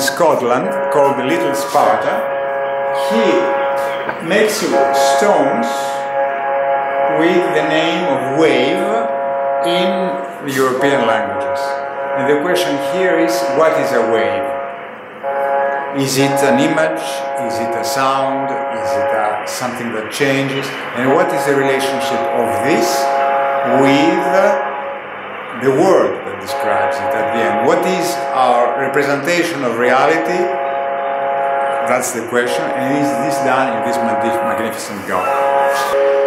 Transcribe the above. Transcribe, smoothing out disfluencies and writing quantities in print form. in Scotland called the Little Sparta. He makes you stones with the name of wave in the European languages. And the question here is, what is a wave? Is it an image? Is it a sound? Is it something that changes? And what is the relationship of this with the word that describes it at the end? What is our representation of reality? That's the question, and is this done in this magnificent garden?